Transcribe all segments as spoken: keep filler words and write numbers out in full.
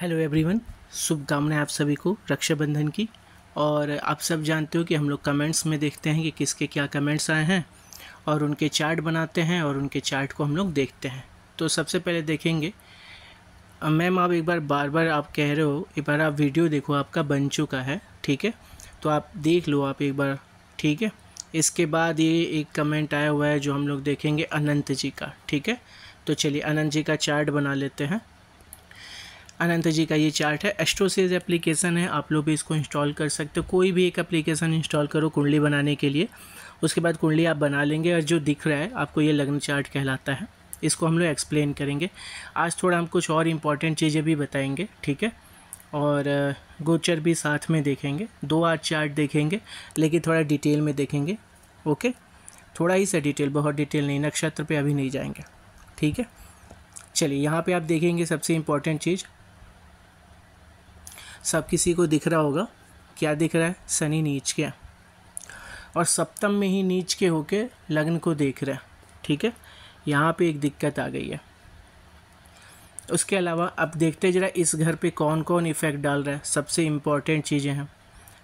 Hello everyone, शुभकामनाएं आप सभी को रक्षाबंधन की। और आप सब जानते हो कि हम लोग कमेंट्स में देखते हैं कि किसके क्या कमेंट्स आए हैं और उनके चार्ट बनाते हैं और उनके चार्ट को हम लोग देखते हैं। तो सबसे पहले देखेंगे मैम, आप एक बार बार बार आप कह रहे हो, एक बार आप वीडियो देखो, आपका बन चुका है, ठीक है, तो आप देख लो आप एक बार, ठीक है। इसके बाद ये एक कमेंट आया हुआ है जो हम लोग देखेंगे अनंत जी का, ठीक है। तो चलिए अनंत जी का चार्ट बना लेते हैं। अनंत जी का ये चार्ट है, एस्ट्रोसेज एप्लीकेशन है, आप लोग भी इसको इंस्टॉल कर सकते हो। कोई भी एक एप्लीकेशन इंस्टॉल करो कुंडली बनाने के लिए, उसके बाद कुंडली आप बना लेंगे और जो दिख रहा है आपको ये लग्न चार्ट कहलाता है। इसको हम लोग एक्सप्लेन करेंगे। आज थोड़ा हम कुछ और इम्पॉर्टेंट चीज़ें भी बताएंगे, ठीक है, और गोचर भी साथ में देखेंगे। दो आज चार्ट देखेंगे लेकिन थोड़ा डिटेल में देखेंगे, ओके, थोड़ा ही सा डिटेल, बहुत डिटेल नहीं, नक्षत्र पर अभी नहीं जाएंगे, ठीक है। चलिए यहाँ पर आप देखेंगे सबसे इम्पॉर्टेंट चीज़, सब किसी को दिख रहा होगा, क्या दिख रहा है, शनि नीच के और सप्तम में ही नीच के होके लग्न को देख रहा है, ठीक है। यहाँ पे एक दिक्कत आ गई है। उसके अलावा अब देखते जरा इस घर पे कौन कौन इफ़ेक्ट डाल रहा है, सबसे इम्पॉर्टेंट चीज़ें हैं,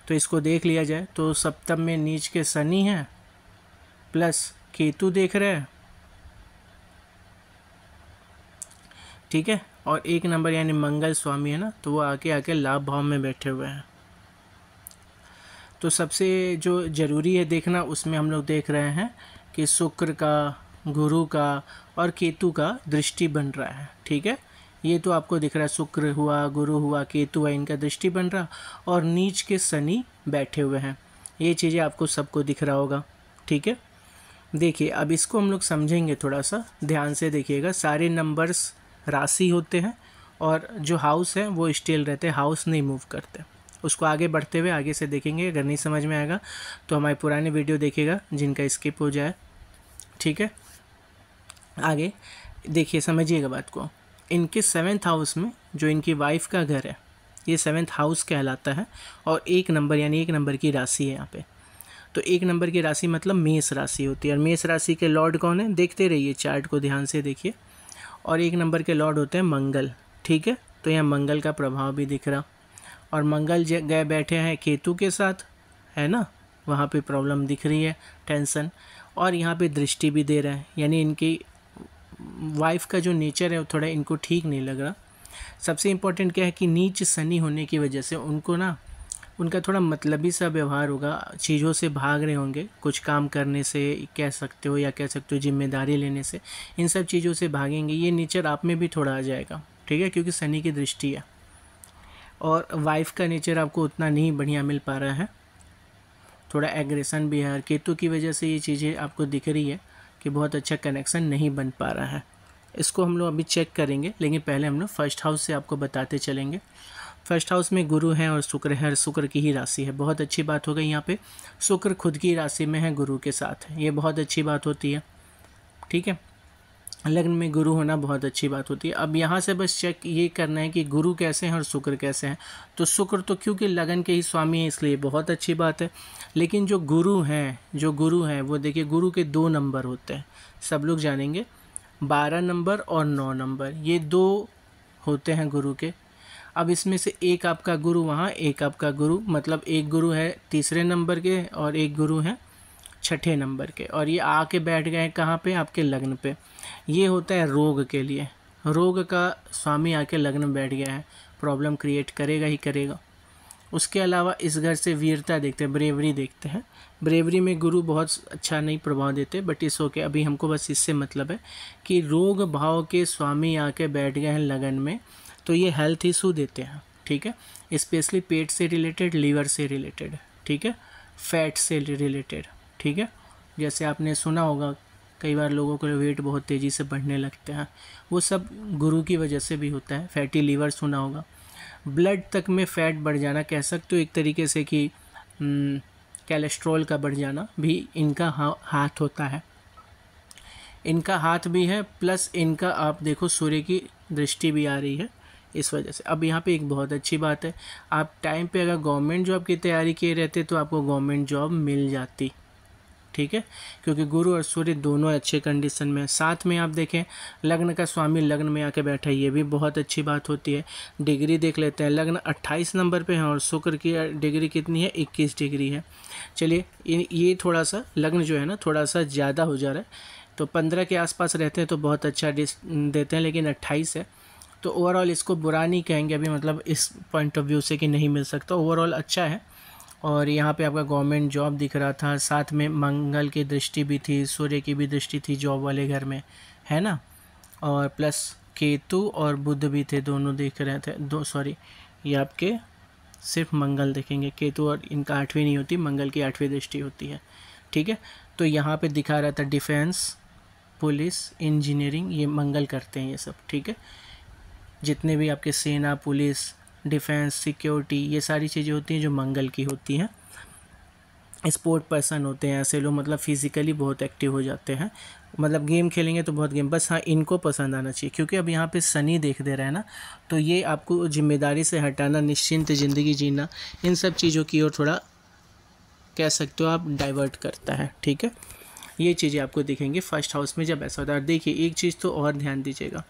तो इसको देख लिया जाए। तो सप्तम में नीच के शनि है प्लस केतु देख रहे हैं, ठीक है, और एक नंबर यानी मंगल स्वामी है ना, तो वो आके आके लाभ भाव में बैठे हुए हैं। तो सबसे जो ज़रूरी है देखना, उसमें हम लोग देख रहे हैं कि शुक्र का, गुरु का और केतु का दृष्टि बन रहा है, ठीक है। ये तो आपको दिख रहा है, शुक्र हुआ, गुरु हुआ, केतु हुआ, इनका दृष्टि बन रहा और नीच के शनि बैठे हुए हैं। ये चीज़ें आपको सबको दिख रहा होगा, ठीक है। देखिए अब इसको हम लोग समझेंगे, थोड़ा सा ध्यान से देखिएगा। सारे नंबर्स राशि होते हैं और जो हाउस है वो स्टेल रहते हैं, हाउस नहीं मूव करते। उसको आगे बढ़ते हुए आगे से देखेंगे। अगर नहीं समझ में आएगा तो हमारे पुराने वीडियो देखिएगा जिनका स्किप हो जाए, ठीक है। आगे देखिए, समझिएगा बात को। इनके सेवेंथ हाउस में जो इनकी वाइफ का घर है, ये सेवेंथ हाउस कहलाता है और एक नंबर यानी एक नंबर की राशि है यहाँ पर। तो एक नंबर की राशि मतलब मेष राशि होती है और मेष राशि के लॉर्ड कौन है, देखते रहिए चार्ट को ध्यान से देखिए। और एक नंबर के लॉर्ड होते हैं मंगल, ठीक है। तो यहाँ मंगल का प्रभाव भी दिख रहा और मंगल गए बैठे हैं केतु के साथ, है ना, वहाँ पे प्रॉब्लम दिख रही है, टेंशन। और यहाँ पे दृष्टि भी दे रहा है, यानी इनकी वाइफ का जो नेचर है वो थोड़ा इनको ठीक नहीं लग रहा। सबसे इम्पोर्टेंट क्या है कि नीच शनि होने की वजह से उनको ना, उनका थोड़ा मतलबी सा व्यवहार होगा, चीज़ों से भाग रहे होंगे, कुछ काम करने से कह सकते हो या कह सकते हो जिम्मेदारी लेने से, इन सब चीज़ों से भागेंगे। ये नेचर आप में भी थोड़ा आ जाएगा, ठीक है, क्योंकि शनि की दृष्टि है और वाइफ का नेचर आपको उतना नहीं बढ़िया मिल पा रहा है, थोड़ा एग्रेसन भी है और केतु की वजह से ये चीज़ें आपको दिख रही है कि बहुत अच्छा कनेक्शन नहीं बन पा रहा है। इसको हम लोग अभी चेक करेंगे, लेकिन पहले हम लोग फर्स्ट हाउस से आपको बताते चलेंगे। फर्स्ट हाउस में गुरु हैं और शुक्र है और शुक्र की ही राशि है, बहुत अच्छी बात हो गई। यहाँ पे शुक्र खुद की राशि में है गुरु के साथ, ये बहुत अच्छी बात होती है, ठीक है। लग्न में गुरु होना बहुत अच्छी बात होती है। अब यहाँ से बस चेक ये करना है कि गुरु कैसे हैं और शुक्र कैसे हैं। तो शुक्र तो क्योंकि लग्न के ही स्वामी हैं इसलिए बहुत अच्छी बात है, लेकिन जो गुरु हैं, जो गुरु हैं वो देखिए, गुरु के दो नंबर होते हैं, सब लोग जानेंगे, बारह नंबर और नौ नंबर, ये दो होते हैं गुरु के। अब इसमें से एक आपका गुरु वहाँ, एक आपका गुरु, मतलब एक गुरु है तीसरे नंबर के और एक गुरु है छठे नंबर के, और ये आके बैठ गए कहाँ पे, आपके लग्न पे। ये होता है रोग के लिए, रोग का स्वामी आके लग्न में बैठ गया है, प्रॉब्लम क्रिएट करेगा ही करेगा। उसके अलावा इस घर से वीरता देखते हैं, ब्रेवरी देखते हैं। ब्रेवरी में गुरु बहुत अच्छा नहीं प्रभाव देते, बट इस ओके, अभी हमको बस इससे मतलब है कि रोग भाव के स्वामी आके बैठ गए हैं लग्न में, तो ये हेल्थ इशू देते हैं, ठीक है, स्पेशली पेट से रिलेटेड, लीवर से रिलेटेड, ठीक है, फैट से रिलेटेड, ठीक है। जैसे आपने सुना होगा कई बार लोगों को वेट बहुत तेज़ी से बढ़ने लगते हैं, वो सब गुरु की वजह से भी होता है। फैटी लीवर सुना होगा, ब्लड तक में फैट बढ़ जाना, कह सकते हो एक तरीके से कि कोलेस्ट्रॉल का बढ़ जाना भी इनका हा, हाथ होता है, इनका हाथ भी है, प्लस इनका आप देखो सूर्य की दृष्टि भी आ रही है इस वजह से। अब यहाँ पे एक बहुत अच्छी बात है, आप टाइम पे अगर गवर्नमेंट जॉब की तैयारी किए रहते तो आपको गवर्नमेंट जॉब मिल जाती, ठीक है, क्योंकि गुरु और सूर्य दोनों अच्छे कंडीशन में। साथ में आप देखें लग्न का स्वामी लग्न में आके बैठा, ये भी बहुत अच्छी बात होती है। डिग्री देख लेते हैं, लग्न अट्ठाईस नंबर पे है और शुक्र की डिग्री कितनी है, इक्कीस डिग्री है। चलिए ये थोड़ा सा लग्न जो है ना थोड़ा सा ज़्यादा हो जा रहा है, तो पंद्रह के आसपास रहते हैं तो बहुत अच्छा डिस देते हैं, लेकिन अट्ठाईस है तो ओवरऑल इसको बुरा नहीं कहेंगे अभी, मतलब इस पॉइंट ऑफ व्यू से कि नहीं मिल सकता, ओवरऑल अच्छा है। और यहाँ पे आपका गवर्नमेंट जॉब दिख रहा था, साथ में मंगल की दृष्टि भी थी, सूर्य की भी दृष्टि थी जॉब वाले घर में, है ना, और प्लस केतु और बुध भी थे, दोनों दिख रहे थे, दो सॉरी ये आपके सिर्फ मंगल देखेंगे, केतु और इनका आठवीं नहीं होती, मंगल की आठवीं दृष्टि होती है, ठीक है। तो यहाँ पर दिखा रहा था डिफेंस, पुलिस, इंजीनियरिंग, ये मंगल करते हैं ये सब, ठीक है। जितने भी आपके सेना, पुलिस, डिफेंस, सिक्योरिटी, ये सारी चीज़ें होती हैं जो मंगल की होती हैं। स्पोर्ट पर्सन होते हैं ऐसे लोग, मतलब फिजिकली बहुत एक्टिव हो जाते हैं, मतलब गेम खेलेंगे तो बहुत गेम, बस हाँ इनको पसंद आना चाहिए, क्योंकि अब यहाँ पे शनि देख दे रहा है ना, तो ये आपको जिम्मेदारी से हटाना, निश्चिंत ज़िंदगी जीना, इन सब चीज़ों की ओर थोड़ा कह सकते हो आप डाइवर्ट करता है, ठीक है। ये चीज़ें आपको दिखेंगी फर्स्ट हाउस में जब ऐसा होता है। देखिए एक चीज़ तो और ध्यान दीजिएगा,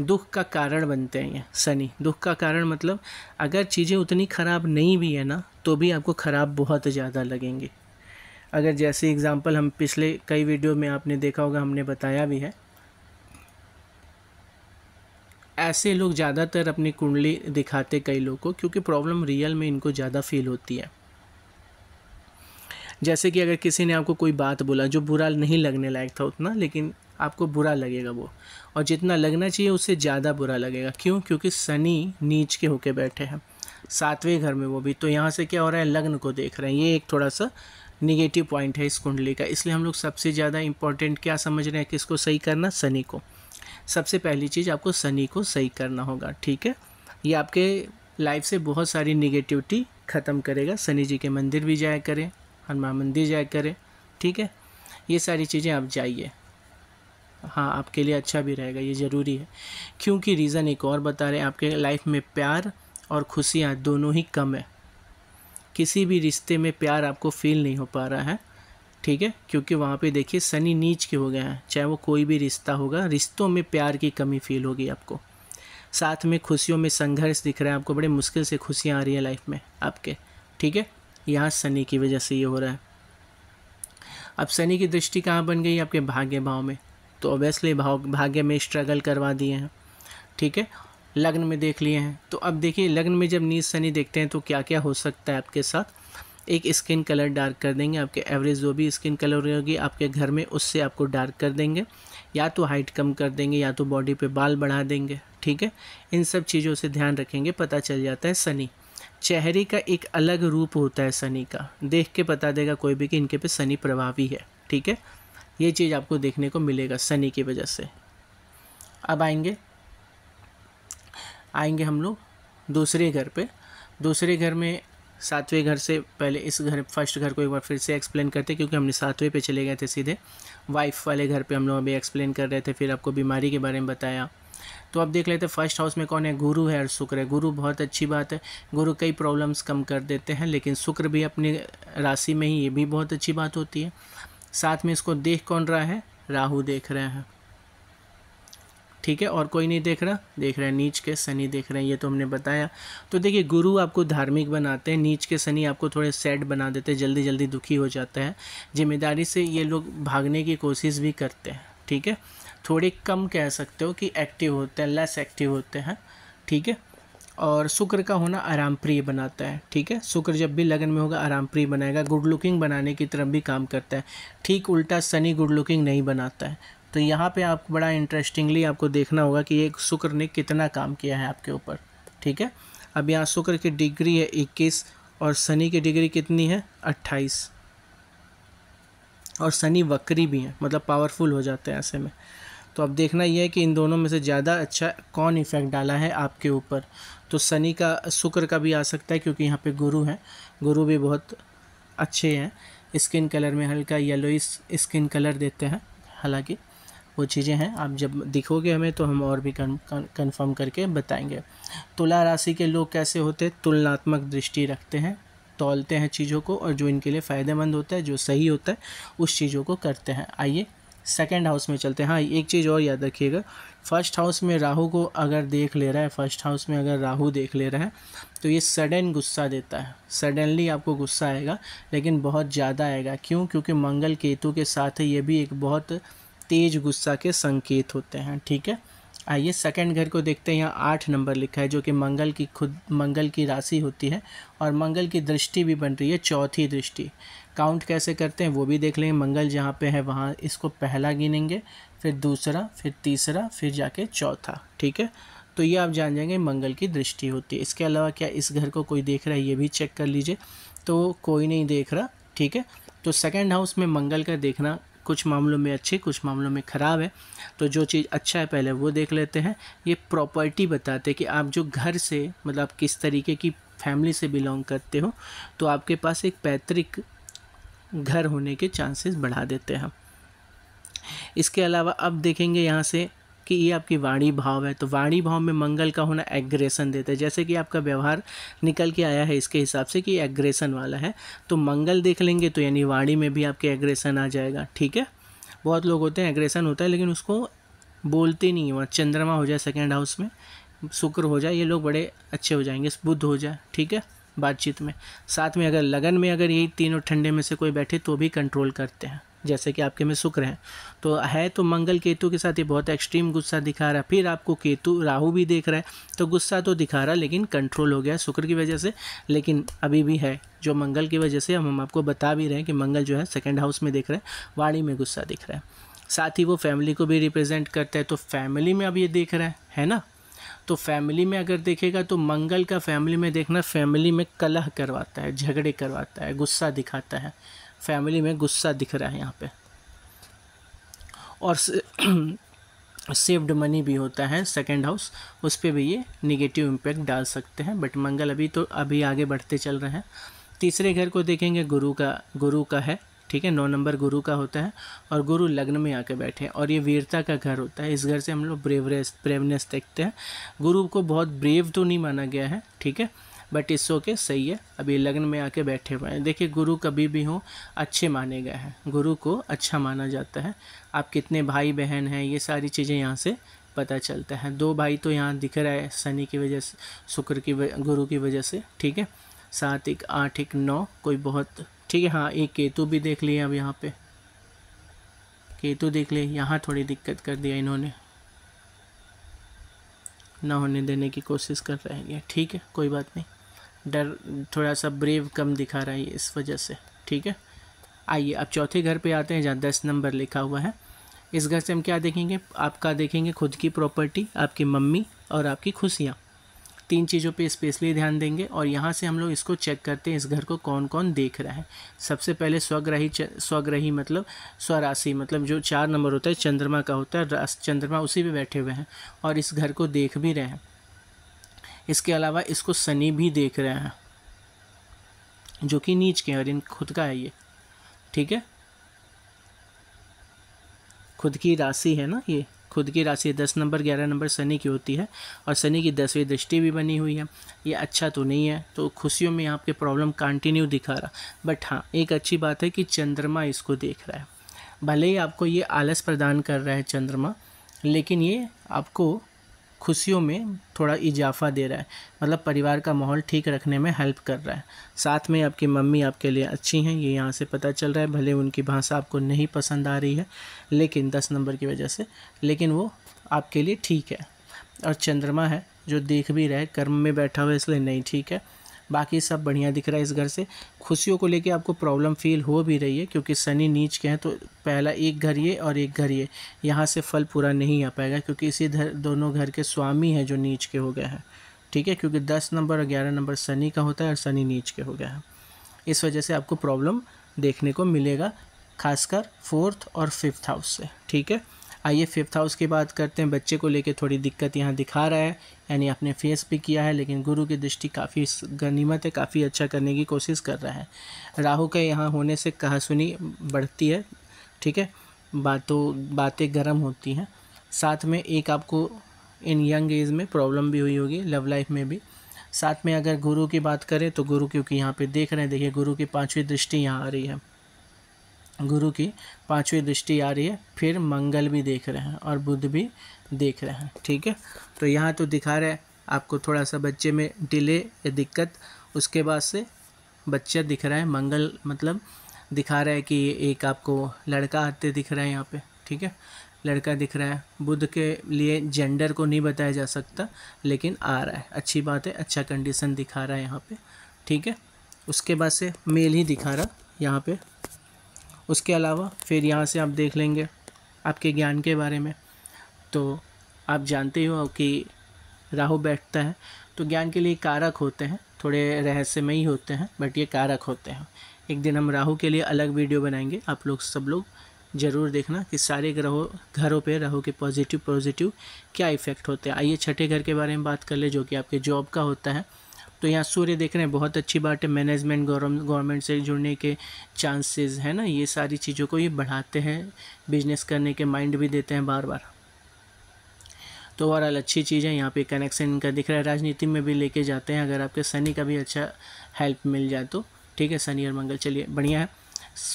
दुख का कारण बनते हैं ये शनि, दुख का कारण मतलब अगर चीज़ें उतनी ख़राब नहीं भी है ना तो भी आपको ख़राब बहुत ज़्यादा लगेंगी। अगर जैसे एग्जांपल हम पिछले कई वीडियो में आपने देखा होगा, हमने बताया भी है, ऐसे लोग ज़्यादातर अपनी कुंडली दिखाते कई लोग को, क्योंकि प्रॉब्लम रियल में इनको ज़्यादा फील होती है। जैसे कि अगर किसी ने आपको कोई बात बोला जो बुरा नहीं लगने लायक था उतना, लेकिन आपको बुरा लगेगा वो, और जितना लगना चाहिए उससे ज़्यादा बुरा लगेगा। क्यों? क्योंकि शनि नीच के होके बैठे हैं सातवें घर में, वो भी तो यहाँ से क्या हो रहा है, लग्न को देख रहे हैं। ये एक थोड़ा सा निगेटिव पॉइंट है इस कुंडली का, इसलिए हम लोग सबसे ज़्यादा इम्पॉर्टेंट क्या समझ रहे हैं कि इसको सही करना, शनि को। सबसे पहली चीज़ आपको शनि को सही करना होगा, ठीक है। ये आपके लाइफ से बहुत सारी निगेटिविटी ख़त्म करेगा। शनि जी के मंदिर भी जाया करें, हनुमान मंदिर जाया करें, ठीक है, ये सारी चीज़ें आप जाइए, हाँ आपके लिए अच्छा भी रहेगा, ये ज़रूरी है। क्योंकि रीज़न एक और बता रहे हैं, आपके लाइफ में प्यार और खुशियाँ दोनों ही कम है, किसी भी रिश्ते में प्यार आपको फील नहीं हो पा रहा है, ठीक है, क्योंकि वहाँ पे देखिए शनि नीच के हो गए हैं। चाहे वो कोई भी रिश्ता होगा, रिश्तों में प्यार की कमी फील होगी आपको। साथ में खुशियों में संघर्ष दिख रहा है आपको, बड़े मुश्किल से खुशियाँ आ रही है लाइफ में आपके, ठीक है, यहाँ शनि की वजह से ये हो रहा है। अब शनि की दृष्टि कहाँ बन गई, आपके भाग्य भाव में, तो ऑब्वियसली भाव भाग्य में स्ट्रगल करवा दिए हैं, ठीक है, लग्न में देख लिए हैं। तो अब देखिए लग्न में जब नीच शनि देखते हैं तो क्या क्या हो सकता है आपके साथ। एक स्किन कलर डार्क कर देंगे, आपके एवरेज जो भी स्किन कलर होगी आपके घर में उससे आपको डार्क कर देंगे, या तो हाइट कम कर देंगे, या तो बॉडी पे बाल बढ़ा देंगे, ठीक है, इन सब चीज़ों से ध्यान रखेंगे, पता चल जाता है शनि। चेहरे का एक अलग रूप होता है शनि का, देख के बता देगा कोई भी कि इनके पे शनि प्रभावी है, ठीक है, ये चीज़ आपको देखने को मिलेगा शनि की वजह से। अब आएंगे आएंगे हम लोग दूसरे घर पे। दूसरे घर में सातवें घर से पहले इस घर फर्स्ट घर को एक बार फिर से एक्सप्लेन करते, क्योंकि हमने सातवें पे चले गए थे सीधे वाइफ वाले घर पे, हम लोग अभी एक्सप्लेन कर रहे थे, फिर आपको बीमारी के बारे में बताया। तो आप देख लेते हैं फर्स्ट हाउस में कौन है, गुरु है और शुक्र है। गुरु बहुत अच्छी बात है, गुरु कई प्रॉब्लम्स कम कर देते हैं, लेकिन शुक्र भी अपनी राशि में ही, ये भी बहुत अच्छी बात होती है। साथ में इसको देख कौन रहा है, राहु देख रहे हैं, ठीक है, और कोई नहीं देख रहा, देख रहे हैं नीच के शनि देख रहे हैं, ये तो हमने बताया। तो देखिए गुरु आपको धार्मिक बनाते हैं, नीच के शनि आपको थोड़े सैड बना देते हैं, जल्दी जल्दी दुखी हो जाता है, जिम्मेदारी से ये लोग भागने की कोशिश भी करते हैं, ठीक है, थोड़े कम कह सकते हो कि एक्टिव होते हैं, लेस एक्टिव होते हैं, ठीक है। और शुक्र का होना आराम प्रिय बनाता है, ठीक है, शुक्र जब भी लगन में होगा आराम प्रिय बनाएगा, गुड लुकिंग बनाने की तरफ भी काम करता है, ठीक उल्टा शनि गुड लुकिंग नहीं बनाता है। तो यहाँ पे आप बड़ा इंटरेस्टिंगली आपको देखना होगा कि एक शुक्र ने कितना काम किया है आपके ऊपर, ठीक है। अब यहाँ शुक्र की डिग्री है इक्कीस और शनि की डिग्री कितनी है, अट्ठाईस, और शनि वक्री भी है, मतलब पावरफुल हो जाते हैं ऐसे में। तो अब देखना यह है कि इन दोनों में से ज़्यादा अच्छा कौन इफ़ेक्ट डाला है आपके ऊपर। तो शनि का, शुक्र का भी आ सकता है, क्योंकि यहाँ पे गुरु हैं, गुरु भी बहुत अच्छे हैं, स्किन कलर में हल्का येलोइश स्किन कलर देते हैं, हालांकि वो चीज़ें हैं, आप जब दिखोगे हमें तो हम और भी कंफर्म करके बताएंगे। तुला राशि के लोग कैसे होते, तुलनात्मक दृष्टि रखते हैं, तौलते हैं चीज़ों को और जो इनके लिए फ़ायदेमंद होता है, जो सही होता है, उस चीज़ों को करते हैं। आइए सेकेंड हाउस में चलते हैं। हाँ, एक चीज़ और याद रखिएगा, फर्स्ट हाउस में राहु को अगर देख ले रहा है, फर्स्ट हाउस में अगर राहु देख ले रहा है तो ये सडन गुस्सा देता है। सडनली आपको गुस्सा आएगा, लेकिन बहुत ज़्यादा आएगा। क्यों? क्योंकि मंगल केतु के साथ है, ये भी एक बहुत तेज गुस्सा के संकेत होते हैं। ठीक है, आइए सेकंड घर को देखते हैं। यहाँ आठ नंबर लिखा है, जो कि मंगल की खुद मंगल की राशि होती है और मंगल की दृष्टि भी बन रही है, चौथी दृष्टि। काउंट कैसे करते हैं वो भी देख लेंगे। मंगल जहाँ पे है वहाँ इसको पहला गिनेंगे, फिर दूसरा, फिर तीसरा, फिर जाके चौथा। ठीक है, तो ये आप जान जाएंगे मंगल की दृष्टि होती है। इसके अलावा क्या इस घर को कोई देख रहा है, ये भी चेक कर लीजिए। तो कोई नहीं देख रहा, ठीक है। तो सेकेंड हाउस में मंगल का देखना कुछ मामलों में अच्छे, कुछ मामलों में ख़राब है। तो जो चीज़ अच्छा है पहले वो देख लेते हैं। ये प्रॉपर्टी बताते हैं कि आप जो घर से, मतलब किस तरीके की फैमिली से बिलोंग करते हो, तो आपके पास एक पैतृक घर होने के चांसेस बढ़ा देते हैं। इसके अलावा अब देखेंगे यहाँ से कि ये आपकी वाणी भाव है, तो वाणी भाव में मंगल का होना एग्रेशन देता है। जैसे कि आपका व्यवहार निकल के आया है इसके हिसाब से कि एग्रेशन वाला है, तो मंगल देख लेंगे तो यानी वाणी में भी आपके एग्रेशन आ जाएगा। ठीक है, बहुत लोग होते हैं एग्रेशन होता है लेकिन उसको बोलते नहीं है। चंद्रमा हो जाए सेकेंड हाउस में, शुक्र हो जाए, ये लोग बड़े अच्छे हो जाएंगे, बुध हो जाए, ठीक है, बातचीत में। साथ में अगर लगन में अगर यही तीनों ठंडे में से कोई बैठे तो भी कंट्रोल करते हैं, जैसे कि आपके में शुक्र है तो है। तो मंगल केतु के साथ ये बहुत एक्सट्रीम गुस्सा दिखा रहा है। फिर आपको केतु राहु भी देख रहा है, तो गुस्सा तो दिखा रहा है लेकिन कंट्रोल हो गया शुक्र की वजह से, लेकिन अभी भी है जो मंगल की वजह से। हम हम आपको बता भी रहे हैं कि मंगल जो है सेकंड हाउस में दिख रहा है, वाणी में गुस्सा दिख रहा है। साथ ही वो फैमिली को भी रिप्रेजेंट करता है, तो फैमिली में अब ये देख रहा है, है ना। तो फैमिली में अगर देखेगा तो मंगल का फैमिली में देखना फैमिली में कलह करवाता है, झगड़े करवाता है, गुस्सा दिखाता है। फैमिली में गुस्सा दिख रहा है यहाँ पे। और सेव्ड मनी भी होता है सेकंड हाउस, उस पर भी ये नेगेटिव इम्पैक्ट डाल सकते हैं। बट मंगल अभी तो अभी आगे बढ़ते चल रहे हैं। तीसरे घर को देखेंगे, गुरु का गुरु का है, ठीक है, नौ नंबर गुरु का होता है और गुरु लग्न में आके बैठे हैं और ये वीरता का घर होता है। इस घर से हम लोग ब्रेवनेस ब्रेवनेस देखते हैं। गुरु को बहुत ब्रेव तो नहीं माना गया है, ठीक है, बट इस शो के सही है, अभी लग्न में आके बैठे हुए हैं। देखिए गुरु कभी भी हो अच्छे माने गए हैं, गुरु को अच्छा माना जाता है। आप कितने भाई बहन हैं ये सारी चीज़ें यहाँ से पता चलता है। दो भाई तो यहाँ दिख रहा है शनि की वजह से, शुक्र की गुरु की वजह से, ठीक है। सात एक आठ एक नौ कोई बहुत, ठीक है। हाँ, एक केतु भी देख लिए। अब यहाँ पे केतु देख लिए, यहाँ थोड़ी दिक्कत कर दिया इन्होंने, ना होने देने की कोशिश कर रहे हैं, ठीक है, कोई बात नहीं। डर थोड़ा सा ब्रेव कम दिखा रहा है इस वजह से, ठीक है। आइए अब चौथे घर पे आते हैं जहाँ दस नंबर लिखा हुआ है। इस घर से हम क्या देखेंगे, आपका देखेंगे खुद की प्रॉपर्टी, आपकी मम्मी और आपकी खुशियाँ, तीन चीज़ों पे स्पेशली ध्यान देंगे। और यहाँ से हम लोग इसको चेक करते हैं इस घर को कौन कौन देख रहा है। सबसे पहले स्वग्रही, स्वग्रही मतलब स्वराशि, मतलब जो चार नंबर होता है चंद्रमा का होता है, चंद्रमा उसी पे बैठे हुए हैं और इस घर को देख भी रहे हैं। इसके अलावा इसको शनि भी देख रहे हैं जो कि नीच के हैं और इन खुद का है ये, ठीक है, खुद की राशि है ना। ये खुद की राशि दस नंबर ग्यारह नंबर शनि की होती है और शनि की दसवीं दृष्टि भी बनी हुई है। ये अच्छा तो नहीं है, तो खुशियों में यहाँ पे प्रॉब्लम कंटिन्यू दिखा रहा। बट हाँ, एक अच्छी बात है कि चंद्रमा इसको देख रहा है। भले ही आपको ये आलस प्रदान कर रहा है चंद्रमा, लेकिन ये आपको खुशियों में थोड़ा इजाफा दे रहा है, मतलब परिवार का माहौल ठीक रखने में हेल्प कर रहा है। साथ में आपकी मम्मी आपके लिए अच्छी हैं, ये यहाँ से पता चल रहा है। भले उनकी भाषा आपको नहीं पसंद आ रही है लेकिन दस नंबर की वजह से, लेकिन वो आपके लिए ठीक है। और चंद्रमा है जो देख भी रहा है, कर्म में बैठा हुआ है इसलिए नहीं ठीक है। बाकी सब बढ़िया दिख रहा है इस घर से। खुशियों को लेके आपको प्रॉब्लम फील हो भी रही है क्योंकि शनि नीच के हैं, तो पहला एक घर ये और एक घर ये, यहाँ से फल पूरा नहीं आ पाएगा क्योंकि इसी घर दोनों घर के स्वामी हैं जो नीच के हो गए हैं, ठीक है, क्योंकि दस नंबर और ग्यारह नंबर शनि का होता है और शनि नीच के हो गया है। इस वजह से आपको प्रॉब्लम देखने को मिलेगा, खासकर फोर्थ और फिफ्थ हाउस से, ठीक है। आइए फिफ्थ हाउस की बात करते हैं। बच्चे को लेके थोड़ी दिक्कत यहाँ दिखा रहा है, यानी आपने फेस भी किया है, लेकिन गुरु की दृष्टि काफ़ी गनीमत है, काफ़ी अच्छा करने की कोशिश कर रहा है। राहु के यहाँ होने से कहासुनी बढ़ती है, ठीक है, बातों बातें गर्म होती हैं। साथ में एक आपको इन यंग एज में प्रॉब्लम भी हुई होगी लव लाइफ में भी, साथ में अगर गुरु की बात करें तो गुरु क्योंकि यहाँ पे देख रहे हैं, देखिए गुरु की पांचवी दृष्टि यहाँ आ रही है, गुरु की पांचवी दृष्टि आ रही है, फिर मंगल भी देख रहे हैं और बुध भी देख रहे हैं। ठीक है, तो यहाँ तो दिखा रहा है आपको थोड़ा सा बच्चे में डिले या दिक्कत, उसके बाद से बच्चा दिख रहा है मंगल, मतलब दिखा रहा है कि एक आपको लड़का आते दिख रहा है यहाँ पे। ठीक है, लड़का दिख रहा है, बुध के लिए जेंडर को नहीं बताया जा सकता लेकिन आ रहा है, अच्छी बात है, अच्छा कंडीशन दिखा रहा है यहाँ पे। ठीक है, उसके बाद से मेल ही दिखा रहा यहाँ पे। उसके अलावा फिर यहाँ से आप देख लेंगे आपके ज्ञान के बारे में, तो आप जानते हो कि राहु बैठता है तो ज्ञान के लिए कारक होते हैं, थोड़े रहस्यमयी होते हैं बट ये कारक होते हैं। एक दिन हम राहु के लिए अलग वीडियो बनाएंगे, आप लोग सब लोग ज़रूर देखना कि सारे ग्रहों घरों पे राहु के पॉजिटिव पॉजिटिव क्या इफ़ेक्ट होते हैं। आइए छठे घर के बारे में बात कर ले जो कि आपके जॉब का होता है, तो यहाँ सूर्य देख रहे हैं, बहुत अच्छी बात है, मैनेजमेंट गवर्नमेंट से जुड़ने के चांसेस है ना, ये सारी चीज़ों को ये बढ़ाते हैं, बिजनेस करने के माइंड भी देते हैं बार बार, तो ओवरऑल अच्छी चीज़ है। यहाँ पे कनेक्शन इनका दिख रहा है, राजनीति में भी लेके जाते हैं अगर आपके शनि का भी अच्छा हेल्प मिल जाए तो। ठीक है, शनि और मंगल, चलिए बढ़िया है।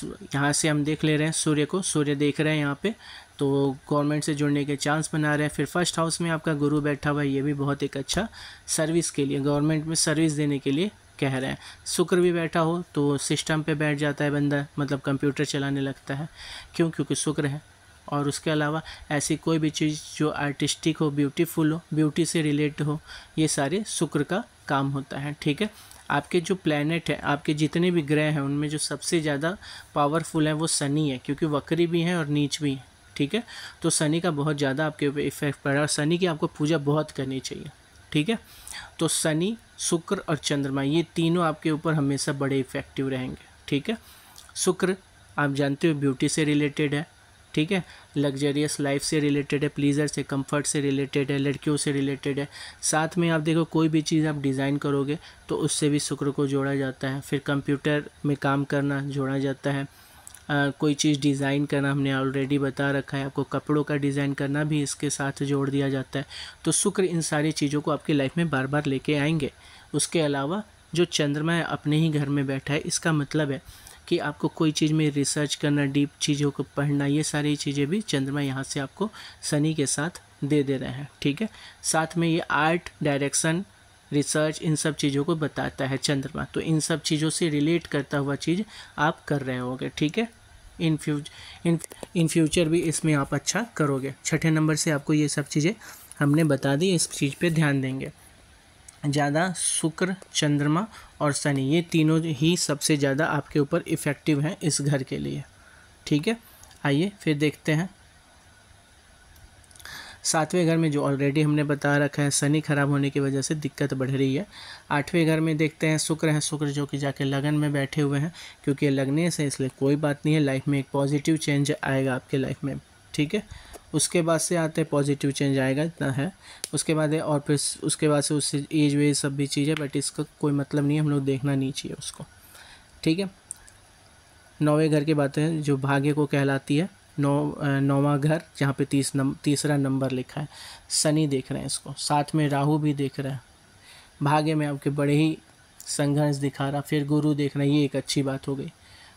यहाँ से हम देख ले रहे हैं सूर्य को, सूर्य देख रहे हैं यहाँ पे, तो गवर्नमेंट से जुड़ने के चांस बना रहे हैं। फिर फर्स्ट हाउस में आपका गुरु बैठा हुआ है, ये भी बहुत एक अच्छा सर्विस के लिए, गवर्नमेंट में सर्विस देने के लिए कह रहे हैं। शुक्र भी बैठा हो तो सिस्टम पे बैठ जाता है बंदा, मतलब कंप्यूटर चलाने लगता है, क्यों? क्योंकि शुक्र है। और उसके अलावा ऐसी कोई भी चीज़ जो आर्टिस्टिक हो, ब्यूटीफुल हो, ब्यूटी से रिलेट हो, ये सारे शुक्र का काम होता है। ठीक है, आपके जो प्लेनेट है, आपके जितने भी ग्रह हैं उनमें जो सबसे ज़्यादा पावरफुल है वो शनि है, क्योंकि वक्री भी हैं और नीच भी है। ठीक है, तो शनि का बहुत ज़्यादा आपके ऊपर इफेक्ट पड़ रहा है और शनि की आपको पूजा बहुत करनी चाहिए। ठीक है, तो शनि, शुक्र और चंद्रमा, ये तीनों आपके ऊपर हमेशा बड़े इफेक्टिव रहेंगे। ठीक है, शुक्र आप जानते हो ब्यूटी से रिलेटेड है, ठीक है, लग्जरियस लाइफ से रिलेटेड है, प्लीजर से, कंफर्ट से रिलेटेड है, लड़कियों से रिलेटेड है। साथ में आप देखो कोई भी चीज़ आप डिज़ाइन करोगे तो उससे भी शुक्र को जोड़ा जाता है। फिर कंप्यूटर में काम करना जोड़ा जाता है, आ, कोई चीज़ डिज़ाइन करना हमने ऑलरेडी बता रखा है आपको, कपड़ों का डिज़ाइन करना भी इसके साथ जोड़ दिया जाता है। तो शुक्र इन सारी चीज़ों को आपकी लाइफ में बार बार लेके आएंगे। उसके अलावा जो चंद्रमा है अपने ही घर में बैठा है, इसका मतलब है कि आपको कोई चीज़ में रिसर्च करना, डीप चीज़ों को पढ़ना, ये सारी चीज़ें भी चंद्रमा यहाँ से आपको शनि के साथ दे दे रहे हैं। ठीक है, साथ में ये आर्ट, डायरेक्शन, रिसर्च, इन सब चीज़ों को बताता है चंद्रमा, तो इन सब चीज़ों से रिलेट करता हुआ चीज़ आप कर रहे होगे। ठीक है, इन फ्यूच इन इन फ्यूचर भी इसमें आप अच्छा करोगे। छठे नंबर से आपको ये सब चीज़ें हमने बता दी, इस चीज़ पर ध्यान देंगे ज़्यादा। शुक्र, चंद्रमा और शनि, ये तीनों ही सबसे ज़्यादा आपके ऊपर इफ़ेक्टिव हैं इस घर के लिए। ठीक है, आइए फिर देखते हैं सातवें घर में, जो ऑलरेडी हमने बता रखा है शनि खराब होने की वजह से दिक्कत बढ़ रही है। आठवें घर में देखते हैं शुक्र है, शुक्र जो कि जाके लगन में बैठे हुए हैं, क्योंकि लगने से इसलिए कोई बात नहीं है, लाइफ में एक पॉजिटिव चेंज आएगा आपके लाइफ में। ठीक है, उसके बाद से आते हैं पॉजिटिव चेंज आएगा इतना है, उसके बाद है और फिर उसके बाद से उससे एज वेज सब भी चीज़ है, बट इसका कोई मतलब नहीं, हम लोग देखना नहीं चाहिए उसको। ठीक है, नौवें घर की बातें जो भाग्य को कहलाती है, नौ नौवां घर जहाँ पे तीस नम तीसरा नंबर लिखा है, शनि देख रहे हैं इसको, साथ में राहु भी देख रहे हैं, भाग्य में आपके बड़े ही संघर्ष दिखा रहा, फिर गुरु देख रहे हैं, ये एक अच्छी बात हो गई,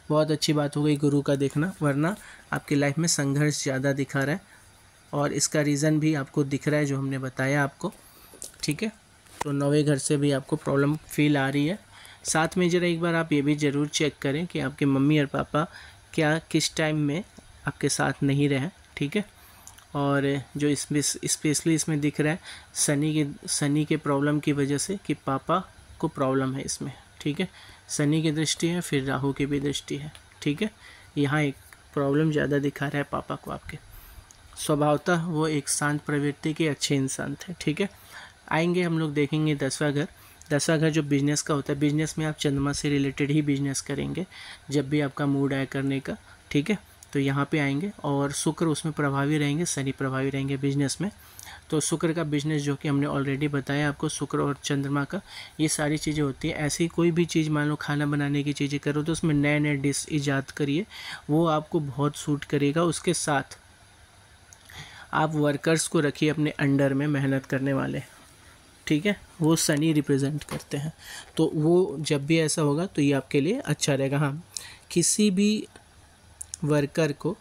बहुत अच्छी बात हो गई गुरु का देखना, वरना आपकी लाइफ में संघर्ष ज़्यादा दिखा रहा है और इसका रीज़न भी आपको दिख रहा है जो हमने बताया आपको। ठीक है, तो नौवें घर से भी आपको प्रॉब्लम फील आ रही है। साथ में ज़रा एक बार आप ये भी ज़रूर चेक करें कि आपके मम्मी और पापा क्या किस टाइम में आपके साथ नहीं रहे। ठीक है, और जो इसमें स्पेशली इसमें दिख रहा है शनि के शनि के प्रॉब्लम की वजह से कि पापा को प्रॉब्लम है इसमें। ठीक है, शनि की दृष्टि है, फिर राहु की भी दृष्टि है। ठीक है, यहाँ एक प्रॉब्लम ज़्यादा दिखा रहा है पापा को आपके। स्वभावतः वो एक शांत प्रवृत्ति के अच्छे इंसान थे। ठीक है, आएंगे हम लोग देखेंगे दसवां घर। दसवां घर जो बिज़नेस का होता है, बिज़नेस में आप चंद्रमा से रिलेटेड ही बिज़नेस करेंगे जब भी आपका मूड आए करने का। ठीक है, तो यहाँ पे आएंगे और शुक्र उसमें प्रभावी रहेंगे, शनि प्रभावी रहेंगे बिजनेस में। तो शुक्र का बिजनेस जो कि हमने ऑलरेडी बताया आपको, शुक्र और चंद्रमा का ये सारी चीज़ें होती है। ऐसी कोई भी चीज़ मान लो खाना बनाने की चीज़ें करो तो उसमें नए नए डिश ईजाद करिए, वो आपको बहुत सूट करेगा। उसके साथ आप वर्कर्स को रखिए अपने अंडर में मेहनत करने वाले। ठीक है, वो सनी रिप्रेजेंट करते हैं। तो वो जब भी ऐसा होगा तो ये आपके लिए अच्छा रहेगा। हाँ, किसी भी वर्कर को,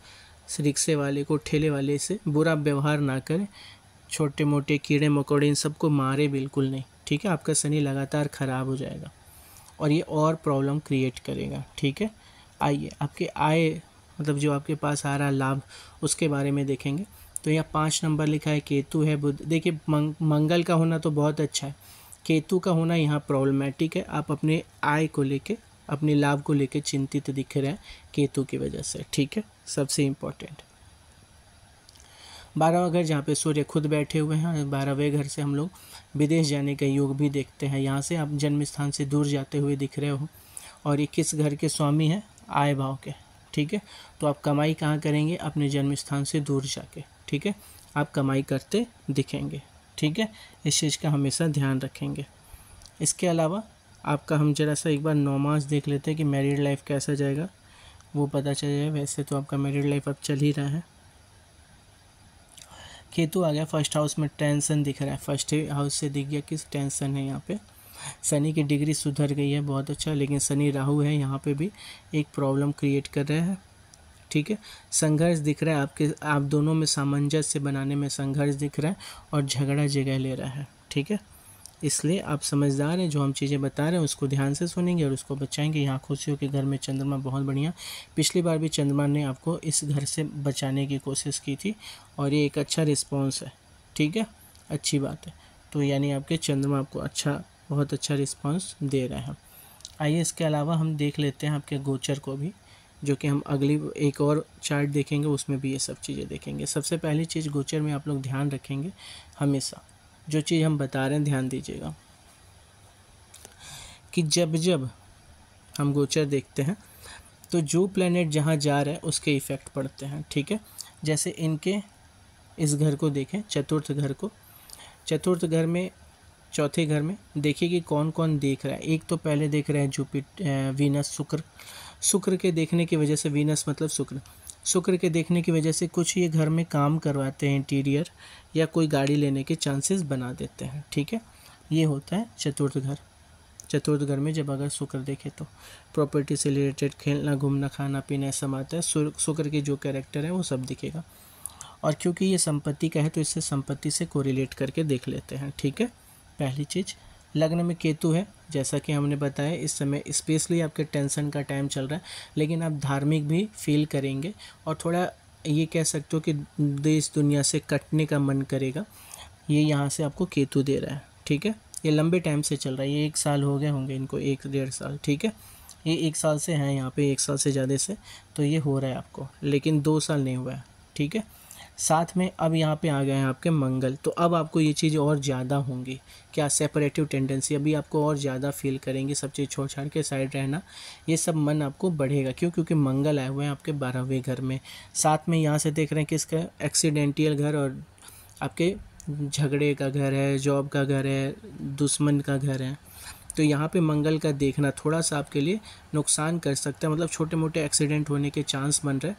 रिक्शे वाले को, ठेले वाले से बुरा व्यवहार ना करें। छोटे मोटे कीड़े मकोड़े इन सबको मारे बिल्कुल नहीं, ठीक है। आपका शनि लगातार ख़राब हो जाएगा और ये और प्रॉब्लम क्रिएट करेगा, ठीक है। आइए आपके आय, मतलब जो आपके पास आ रहा लाभ, उसके बारे में देखेंगे। तो यहाँ पाँच नंबर लिखा है, केतु है बुध। देखिए मंग, मंगल का होना तो बहुत अच्छा है, केतु का होना यहाँ प्रॉब्लमेटिक है। आप अपने आय को लेके, अपने लाभ को लेके चिंतित दिख रहे हैं केतु की वजह से, ठीक है। सबसे इम्पोर्टेंट बारहवां घर जहाँ पे सूर्य खुद बैठे हुए हैं, बारहवें घर से हम लोग विदेश जाने का योग भी देखते हैं। यहाँ से आप जन्म स्थान से दूर जाते हुए दिख रहे हो। और ये किस घर के स्वामी हैं? आय भाव के, ठीक है। तो आप कमाई कहाँ करेंगे? अपने जन्म स्थान से दूर जाके, ठीक है। आप कमाई करते दिखेंगे, ठीक है। इस चीज़ का हमेशा ध्यान रखेंगे। इसके अलावा आपका हम जरा सा एक बार नौमास देख लेते हैं कि मैरिड लाइफ कैसा जाएगा, वो पता चल जाए। वैसे तो आपका मैरिड लाइफ अब चल ही रहा है। केतु आ गया फर्स्ट हाउस में, टेंशन दिख रहा है। फर्स्ट हाउस से दिख गया किस टेंशन है यहाँ पे। शनि की डिग्री सुधर गई है, बहुत अच्छा। लेकिन शनि राहु है, यहाँ पे भी एक प्रॉब्लम क्रिएट कर रहे हैं, ठीक है। संघर्ष दिख रहा है आपके, आप दोनों में सामंजस्य बनाने में संघर्ष दिख रहा है और झगड़ा जगह ले रहा है, ठीक है। इसलिए आप समझदार हैं, जो हम चीज़ें बता रहे हैं उसको ध्यान से सुनेंगे और उसको बचाएंगे। यहाँ खुशियों के घर में चंद्रमा बहुत बढ़िया। पिछली बार भी चंद्रमा ने आपको इस घर से बचाने की कोशिश की थी और ये एक अच्छा रिस्पॉन्स है, ठीक है, अच्छी बात है। तो यानी आपके चंद्रमा आपको अच्छा, बहुत अच्छा रिस्पॉन्स दे रहे हैं। आइए इसके अलावा हम देख लेते हैं आपके गोचर को भी, जो कि हम अगली एक और चार्ट देखेंगे, उसमें भी ये सब चीज़ें देखेंगे। सबसे पहली चीज़ गोचर में आप लोग ध्यान रखेंगे हमेशा, जो चीज़ हम बता रहे हैं ध्यान दीजिएगा कि जब जब हम गोचर देखते हैं तो जो प्लेनेट जहाँ जा रहा है उसके इफ़ेक्ट पड़ते हैं, ठीक है। जैसे इनके इस घर को देखें, चतुर्थ घर को, चतुर्थ घर में, चौथे घर में देखिए कि कौन कौन देख रहा है। एक तो पहले देख रहे हैं जुपिटर, वीनस, शुक्र। शुक्र के देखने की वजह से, वीनस मतलब शुक्र, शुक्र के देखने की वजह से कुछ ये घर में काम करवाते हैं, इंटीरियर या कोई गाड़ी लेने के चांसेस बना देते हैं, ठीक है। ये होता है चतुर्थ घर। चतुर्थ घर में जब अगर शुक्र देखे तो प्रॉपर्टी से रिलेटेड खेलना, घूमना, खाना पीना सब आता है। शुक्र के जो कैरेक्टर है वो सब दिखेगा। और क्योंकि ये संपत्ति का है तो इससे संपत्ति से कोरिलेट करके देख लेते हैं, ठीक है। पहली चीज़, लग्न में केतु है, जैसा कि हमने बताया। इस समय स्पेशली आपके टेंशन का टाइम चल रहा है, लेकिन आप धार्मिक भी फील करेंगे और थोड़ा ये कह सकते हो कि देश दुनिया से कटने का मन करेगा। ये यहाँ से आपको केतु दे रहा है, ठीक है। ये लंबे टाइम से चल रहा है, ये एक साल हो गए होंगे इनको, एक डेढ़ साल, ठीक है। ये एक साल से हैं यहाँ पे, एक साल से ज़्यादा से, तो ये हो रहा है आपको, लेकिन दो साल नहीं हुआ है, ठीक है। साथ में अब यहाँ पे आ गए हैं आपके मंगल, तो अब आपको ये चीज़ और ज़्यादा होंगी क्या, सेपरेटिव टेंडेंसी अभी आपको और ज़्यादा फील करेंगे। सब चीज़ छोड़ छाड़ के साइड रहना, ये सब मन आपको बढ़ेगा। क्यों? क्योंकि मंगल आए हुए हैं आपके बारहवें घर में। साथ में यहाँ से देख रहे हैं किसका, एक्सीडेंटियल घर, और आपके झगड़े का घर है, जॉब का घर है, दुश्मन का घर है। तो यहाँ पे मंगल का देखना थोड़ा सा आपके लिए नुकसान कर सकता है, मतलब छोटे मोटे एक्सीडेंट होने के चांस बन रहे हैं,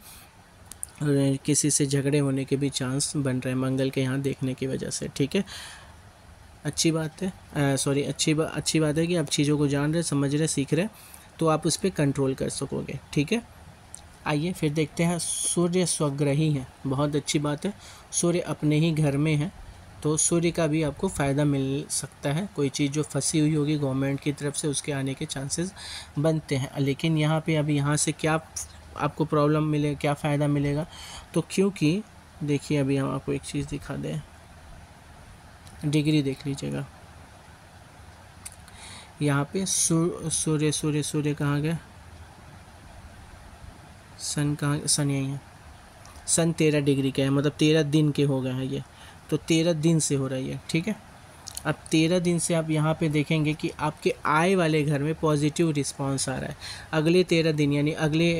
किसी से झगड़े होने के भी चांस बन रहे हैं मंगल के यहाँ देखने की वजह से, ठीक है। अच्छी बात है, सॉरी अच्छी बा, अच्छी बात है कि आप चीज़ों को जान रहे, समझ रहे, सीख रहे, तो आप उस पर कंट्रोल कर सकोगे, ठीक है। आइए फिर देखते हैं, सूर्य स्वग्रही है, बहुत अच्छी बात है। सूर्य अपने ही घर में है तो सूर्य का भी आपको फ़ायदा मिल सकता है। कोई चीज़ जो फंसी हुई होगी गवर्नमेंट की तरफ से, उसके आने के चांसेस बनते हैं। लेकिन यहाँ पर अब यहाँ से क्या आपको प्रॉब्लम मिले, क्या फ़ायदा मिलेगा, तो क्योंकि देखिए अभी हम आपको एक चीज़ दिखा दें, डिग्री देख लीजिएगा यहाँ पे। सूर्य सूर्य सूर्य कहाँ गया, सन कहाँ, सन यही है। सन तेरह डिग्री का है, मतलब तेरह दिन के हो गए हैं ये, तो तेरह दिन से हो रहा है ये, ठीक है। अब तेरह दिन से आप यहाँ पे देखेंगे कि आपके आय वाले घर में पॉजिटिव रिस्पांस आ रहा है। अगले तेरह दिन यानी अगले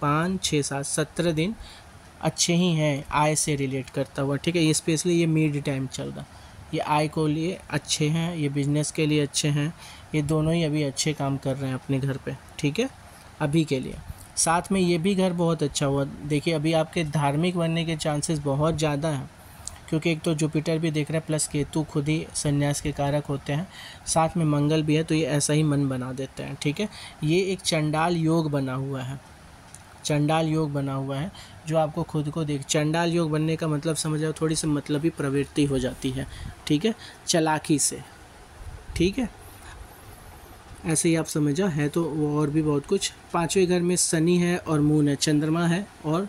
पाँच छः सात सत्रह दिन अच्छे ही हैं आय से रिलेट करता हुआ, ठीक है। ये स्पेशली ये मिड टाइम चल रहा, ये आय को लिए अच्छे हैं, ये बिजनेस के लिए अच्छे हैं, ये दोनों ही अभी अच्छे काम कर रहे हैं अपने घर पर, ठीक है, अभी के लिए। साथ में ये भी घर बहुत अच्छा हुआ, देखिए अभी आपके धार्मिक बनने के चांसेस बहुत ज़्यादा हैं, क्योंकि एक तो जुपिटर भी देख रहे हैं प्लस केतु खुद ही संन्यास के कारक होते हैं, साथ में मंगल भी है, तो ये ऐसा ही मन बना देते हैं। ठीक है, ये एक चंडाल योग बना हुआ है, चंडाल योग बना हुआ है जो आपको खुद को देख, चंडाल योग बनने का मतलब समझ जाओ थोड़ी सी मतलबी प्रवृत्ति हो जाती है। ठीक है, चालाकी से। ठीक है, ऐसे ही आप समझ जाओ है। तो वो और भी बहुत कुछ, पाँचवें घर में शनि है और मून है, चंद्रमा है और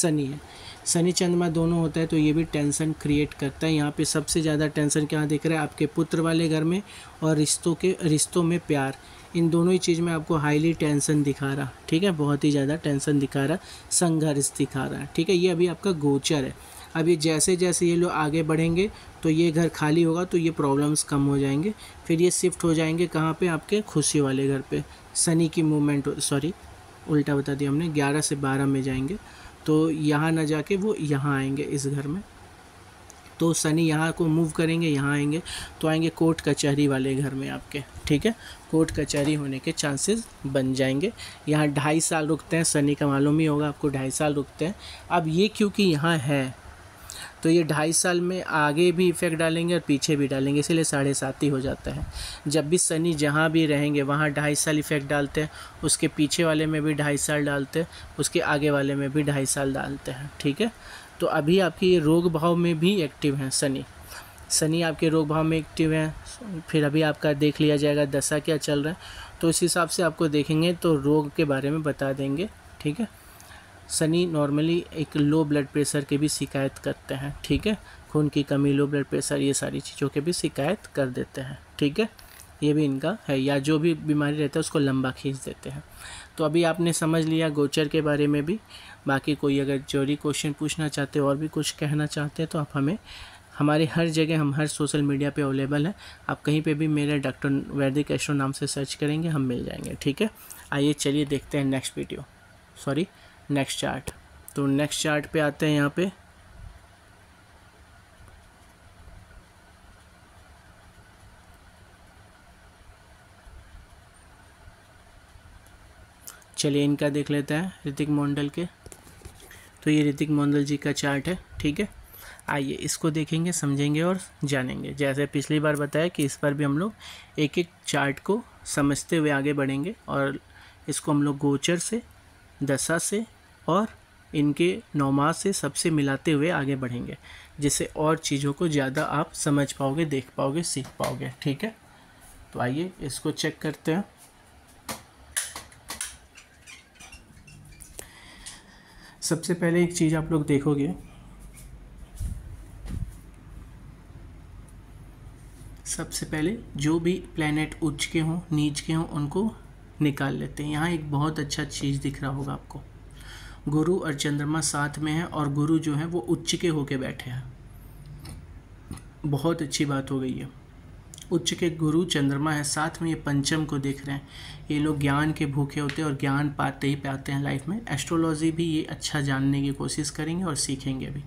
शनि है, शनि चंद्रमा दोनों होता है, तो ये भी टेंशन क्रिएट करता है। यहाँ पे सबसे ज़्यादा टेंशन क्या दिख रहा है, आपके पुत्र वाले घर में और रिश्तों के रिश्तों में प्यार, इन दोनों ही चीज़ में आपको हाईली टेंशन दिखा रहा। ठीक है, बहुत ही ज़्यादा टेंशन दिखा रहा, संघर्ष दिखा रहा। ठीक है, ये अभी आपका गोचर है। अब ये जैसे जैसे ये लोग आगे बढ़ेंगे तो ये घर खाली होगा, तो ये प्रॉब्लम्स कम हो जाएंगे, फिर ये शिफ्ट हो जाएंगे कहाँ पे, आपके खुशी वाले घर पे। शनि की मूवमेंट, सॉरी उल्टा बता दिया हमने, ग्यारह से बारह में जाएंगे, तो यहाँ ना जाके वो यहाँ आएंगे इस घर में, तो शनि यहाँ को मूव करेंगे, यहाँ आएंगे तो आएंगे कोर्ट कचहरी वाले घर में आपके। ठीक है, कोर्ट कचहरी होने के चांसेस बन जाएंगे। यहाँ ढाई साल रुकते हैं शनि का, मालूम ही होगा आपको, ढाई साल रुकते हैं। अब ये क्योंकि यहाँ है तो ये ढाई साल में आगे भी इफ़ेक्ट डालेंगे और पीछे भी डालेंगे, इसलिए साढ़े सात ही हो जाता है। जब भी शनि जहाँ भी रहेंगे वहाँ ढाई साल इफ़ेक्ट डालते हैं, उसके पीछे वाले में भी ढाई साल डालते हैं, उसके आगे वाले में भी ढाई साल डालते हैं। ठीक है, तो अभी आपकी ये रोग भाव में भी एक्टिव हैं शनि, शनि आपके रोग भाव में एक्टिव है। फिर अभी आपका देख लिया जाएगा दशा क्या चल रहा है, तो इस हिसाब से आपको देखेंगे तो रोग के बारे में बता देंगे। ठीक है, शनि नॉर्मली एक लो ब्लड प्रेशर की भी शिकायत करते हैं। ठीक है, खून की कमी, लो ब्लड प्रेशर, ये सारी चीज़ों के भी शिकायत कर देते हैं। ठीक है, ये भी इनका है, या जो भी बीमारी रहता है उसको लंबा खींच देते हैं। तो अभी आपने समझ लिया गोचर के बारे में भी। बाकी कोई अगर जरूरी क्वेश्चन पूछना चाहते हो और भी कुछ कहना चाहते हैं तो आप हमें, हमारे हर जगह, हम हर सोशल मीडिया पे अवेलेबल है, आप कहीं पे भी मेरे डॉक्टर वैदिक एस्ट्रो नाम से सर्च करेंगे, हम मिल जाएंगे। ठीक है, आइए चलिए देखते हैं next video, sorry next chart. तो नेक्स्ट चार्ट पे आते हैं, यहाँ पे चलिए इनका देख लेते हैं, ऋतिक मोंडल के। तो ये ऋतिक मोंडल जी का चार्ट है। ठीक है, आइए इसको देखेंगे, समझेंगे और जानेंगे। जैसे पिछली बार बताया कि इस बार भी हम लोग एक एक चार्ट को समझते हुए आगे बढ़ेंगे, और इसको हम लोग गोचर से, दशा से और इनके नौमा से सबसे मिलाते हुए आगे बढ़ेंगे, जिससे और चीज़ों को ज़्यादा आप समझ पाओगे, देख पाओगे, सीख पाओगे। ठीक है, तो आइए इसको चेक करते हैं। सबसे पहले एक चीज़ आप लोग देखोगे, सबसे पहले जो भी प्लेनेट उच्च के हों, नीच के हों, उनको निकाल लेते हैं। यहाँ एक बहुत अच्छा चीज़ दिख रहा होगा आपको, गुरु और चंद्रमा साथ में है, और गुरु जो है वो उच्च के होके बैठे हैं। बहुत अच्छी बात हो गई है, उच्च के गुरु चंद्रमा है, साथ में ये पंचम को देख रहे हैं। ये लोग ज्ञान के भूखे होते हैं और ज्ञान पाते ही पाते हैं लाइफ में। एस्ट्रोलॉजी भी ये अच्छा जानने की कोशिश करेंगे और सीखेंगे भी,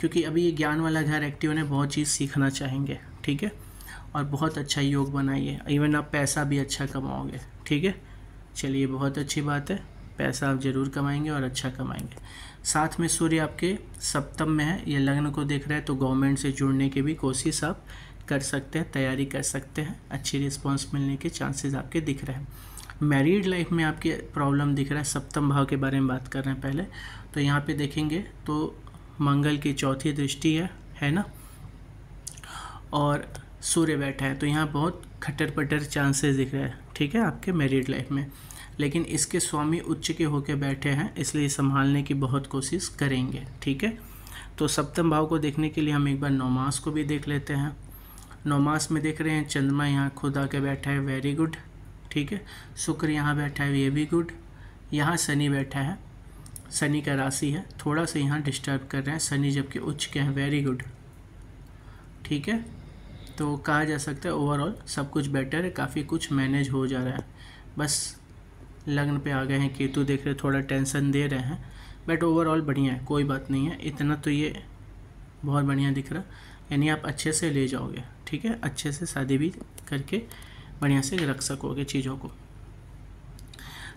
क्योंकि अभी ये ज्ञान वाला घर एक्टिव है, बहुत चीज़ सीखना चाहेंगे। ठीक है, और बहुत अच्छा योग बनाइए, इवन आप पैसा भी अच्छा कमाओगे। ठीक है, चलिए बहुत अच्छी बात है, पैसा आप ज़रूर कमाएंगे और अच्छा कमाएंगे। साथ में सूर्य आपके सप्तम में है, ये लग्न को देख रहा है, तो गवर्नमेंट से जुड़ने की भी कोशिश आप कर सकते हैं, तैयारी कर सकते हैं, अच्छी रिस्पांस मिलने के चांसेस आपके दिख रहे हैं। मैरिड लाइफ में आपके प्रॉब्लम दिख रहा है, सप्तम भाव के बारे में बात कर रहे हैं पहले, तो यहाँ पर देखेंगे तो मंगल की चौथी दृष्टि है, है ना, और सूर्य बैठा है, तो यहाँ बहुत खटर पटर चांसेस दिख रहा है। ठीक है, आपके मैरिड लाइफ में, लेकिन इसके स्वामी उच्च के होके बैठे हैं, इसलिए संभालने की बहुत कोशिश करेंगे। ठीक है, तो सप्तम भाव को देखने के लिए हम एक बार नौमास को भी देख लेते हैं। नौमास में देख रहे हैं चंद्रमा यहाँ खुद आके बैठा है, वेरी गुड। ठीक है, शुक्र यहाँ बैठा है, ये भी गुड। यहाँ शनि बैठा है, शनि का राशि है, थोड़ा सा यहाँ डिस्टर्ब कर रहे हैं शनि, जबकि उच्च के हैं, वेरी गुड। ठीक है, तो कहा जा सकता है ओवरऑल सब कुछ बेटर है, काफ़ी कुछ मैनेज हो जा रहा है। बस लग्न पे आ गए हैं केतु, देख रहे थोड़ा टेंशन दे रहे हैं, बट ओवरऑल बढ़िया है, कोई बात नहीं है, इतना तो ये बहुत बढ़िया दिख रहा, यानी आप अच्छे से ले जाओगे। ठीक है, अच्छे से शादी भी करके बढ़िया से रख सकोगे चीज़ों को।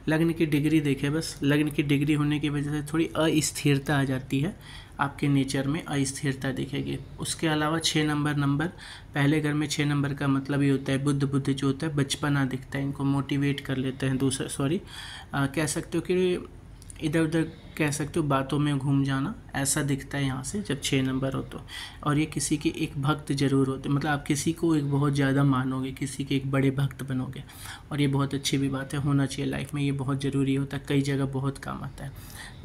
लग्न की डिग्री देखें, बस लग्न की डिग्री होने की वजह से थोड़ी अस्थिरता आ जाती है, आपके नेचर में अस्थिरता दिखेगी। उसके अलावा छः नंबर नंबर पहले घर में छः नंबर का मतलब ये होता है बुद्ध बुद्ध जो होता है बचपना दिखता है, इनको मोटिवेट कर लेते हैं दूसरा, सॉरी कह सकते हो कि इधर उधर कह सकते हो बातों में घूम जाना, ऐसा दिखता है यहाँ से जब छः नंबर हो तो। और ये किसी के एक भक्त जरूर होते, मतलब आप किसी को एक बहुत ज़्यादा मानोगे, किसी के एक बड़े भक्त बनोगे, और ये बहुत अच्छी भी बात है, होना चाहिए लाइफ में, ये बहुत ज़रूरी होता है, कई जगह बहुत काम आता है।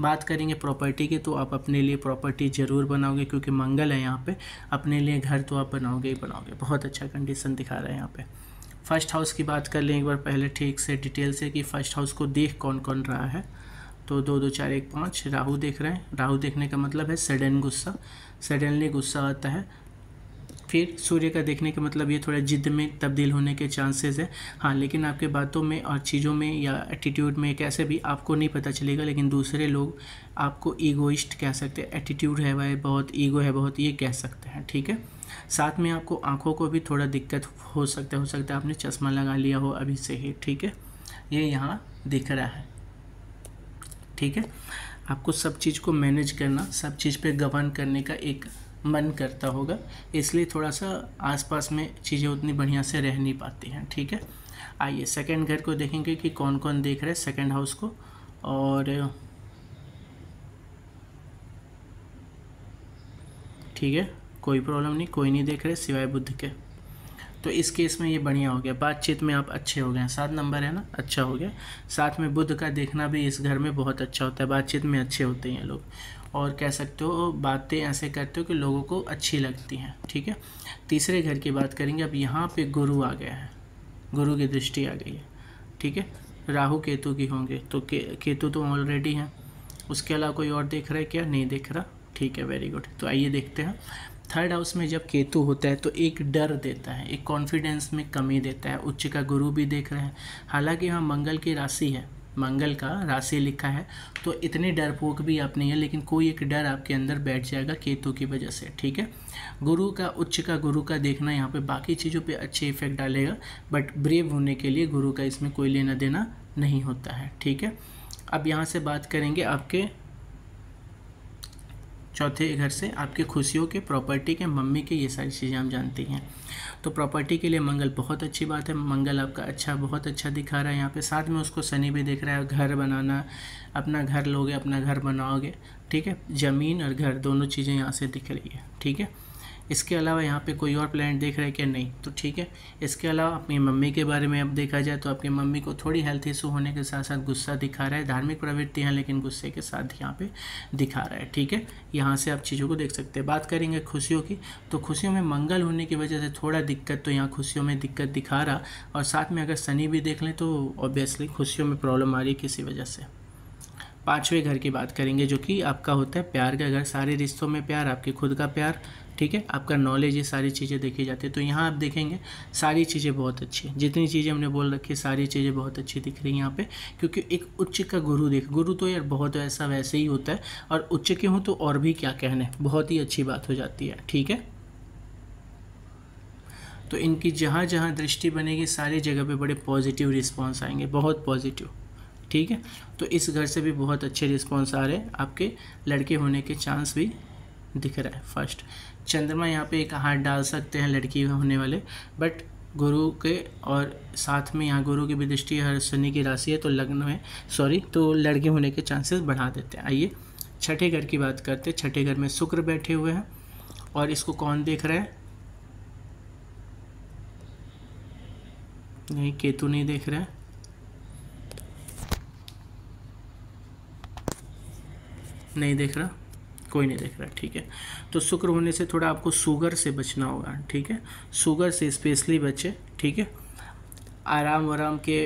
बात करेंगे प्रॉपर्टी की, तो आप अपने लिए प्रॉपर्टी ज़रूर बनाओगे क्योंकि मंगल है यहाँ पर, अपने लिए घर तो आप बनाओगे ही बनाओगे, बहुत अच्छा कंडीशन दिखा रहा है यहाँ पर। फर्स्ट हाउस की बात कर लें एक बार पहले ठीक से डिटेल से कि फ़र्स्ट हाउस को देख कौन कौन रहा है, तो दो दो चार एक पाँच राहु देख रहे हैं। राहु देखने का मतलब है सडन गुस्सा, सडनली गुस्सा आता है। फिर सूर्य का देखने का मतलब ये थोड़ा जिद में तब्दील होने के चांसेस है, हाँ लेकिन आपके बातों में और चीज़ों में या एटीट्यूड में कैसे भी आपको नहीं पता चलेगा, लेकिन दूसरे लोग आपको ईगोइस्ट कह सकते हैं, एटीट्यूड है भाई बहुत, ईगो है बहुत, ये कह सकते हैं ठीक है। साथ में आपको आँखों को भी थोड़ा दिक्कत हो सकता है, हो सकता है आपने चश्मा लगा लिया हो अभी से ही ठीक है, ये यहाँ दिख रहा है ठीक है। आपको सब चीज़ को मैनेज करना, सब चीज़ पे गवर्न करने का एक मन करता होगा, इसलिए थोड़ा सा आसपास में चीज़ें उतनी बढ़िया से रह नहीं पाती हैं ठीक है। आइए सेकंड घर को देखेंगे कि कौन कौन देख रहे हैं सेकंड हाउस को, और ठीक है कोई प्रॉब्लम नहीं, कोई नहीं देख रहे सिवाय बुध के, तो इस केस में ये बढ़िया हो गया, बातचीत में आप अच्छे हो गए, सात नंबर है ना, अच्छा हो गया। साथ में बुध का देखना भी इस घर में बहुत अच्छा होता है, बातचीत में अच्छे होते हैं लोग, और कह सकते हो बातें ऐसे करते हो कि लोगों को अच्छी लगती हैं ठीक है। तीसरे घर की बात करेंगे, अब यहाँ पे गुरु आ गया है, गुरु की दृष्टि आ गई है ठीक है। राहु केतु की होंगे, तो के, केतु तो ऑलरेडी हैं, उसके अलावा कोई और देख रहा है क्या, नहीं देख रहा ठीक है वेरी गुड। तो आइए देखते हैं थर्ड हाउस में जब केतु होता है तो एक डर देता है, एक कॉन्फिडेंस में कमी देता है। उच्च का गुरु भी देख रहे हैं, हालांकि यहाँ मंगल की राशि है, मंगल का राशि लिखा है, तो इतने डरपोक भी आप नहीं है, लेकिन कोई एक डर आपके अंदर बैठ जाएगा केतु की वजह से ठीक है। गुरु का उच्च का गुरु का देखना यहाँ पे बाकी चीज़ों पे अच्छे इफेक्ट डालेगा, बट ब्रेव होने के लिए गुरु का इसमें कोई लेना देना नहीं होता है ठीक है। अब यहाँ से बात करेंगे आपके चौथे घर से, आपके खुशियों के, प्रॉपर्टी के, मम्मी के, ये सारी चीज़ें हम जानती हैं। तो प्रॉपर्टी के लिए मंगल बहुत अच्छी बात है, मंगल आपका अच्छा बहुत अच्छा दिखा रहा है यहाँ पे। साथ में उसको शनि भी दिख रहा है, घर बनाना, अपना घर लोगे अपना घर बनाओगे ठीक है, ज़मीन और घर दोनों चीज़ें यहाँ से दिख रही है ठीक है। इसके अलावा यहाँ पे कोई और प्लैनेट देख रहा है क्या, नहीं तो ठीक है। इसके अलावा अपनी मम्मी के बारे में अब देखा जाए तो आपकी मम्मी को थोड़ी हेल्थ इशू होने के साथ साथ गुस्सा दिखा रहा है, धार्मिक प्रवृत्ति है लेकिन गुस्से के साथ यहाँ पे दिखा रहा है ठीक है। यहाँ से आप चीज़ों को देख सकते हैं। बात करेंगे खुशियों की, तो खुशियों में मंगल होने की वजह से थोड़ा दिक्कत, तो यहाँ खुशियों में दिक्कत दिखा रहा, और साथ में अगर शनि भी देख लें तो ऑब्वियसली खुशियों में प्रॉब्लम आ रही है किसी वजह से। पाँचवें घर की बात करेंगे जो कि आपका होता है प्यार का घर, सारे रिश्तों में प्यार, आपके खुद का प्यार ठीक है, आपका नॉलेज, ये सारी चीज़ें देखी जाती है। तो यहाँ आप देखेंगे सारी चीज़ें बहुत अच्छी, जितनी चीज़ें हमने बोल रखी सारी चीज़ें बहुत अच्छी दिख रही हैं यहाँ पे, क्योंकि एक उच्च का गुरु देख, गुरु तो यार बहुत ऐसा वैसे ही होता है, और उच्च के हों तो और भी क्या कहने, बहुत ही अच्छी बात हो जाती है ठीक है। तो इनकी जहाँ जहाँ दृष्टि बनेगी सारी जगह पर बड़े पॉजिटिव रिस्पॉन्स आएंगे, बहुत पॉजिटिव ठीक है। तो इस घर से भी बहुत अच्छे रिस्पॉन्स आ रहे हैं, आपके लड़के होने के चांस भी दिख रहा है। फर्स्ट चंद्रमा यहाँ पे एक हाथ डाल सकते हैं लड़की होने वाले, बट गुरु के और साथ में यहाँ गुरु की भी दृष्टि हर शनि की राशि है, तो लग्न में सॉरी तो लड़के होने के चांसेस बढ़ा देते हैं। आइए छठे घर की बात करते हैं। छठे घर में शुक्र बैठे हुए हैं, और इसको कौन देख रहा है, नहीं केतु नहीं देख रहा है, नहीं देख रहा, कोई नहीं देख रहा ठीक है। तो शुक्र होने से थोड़ा आपको शुगर से बचना होगा ठीक है, शुगर से स्पेशली बचे ठीक है। आराम वाराम के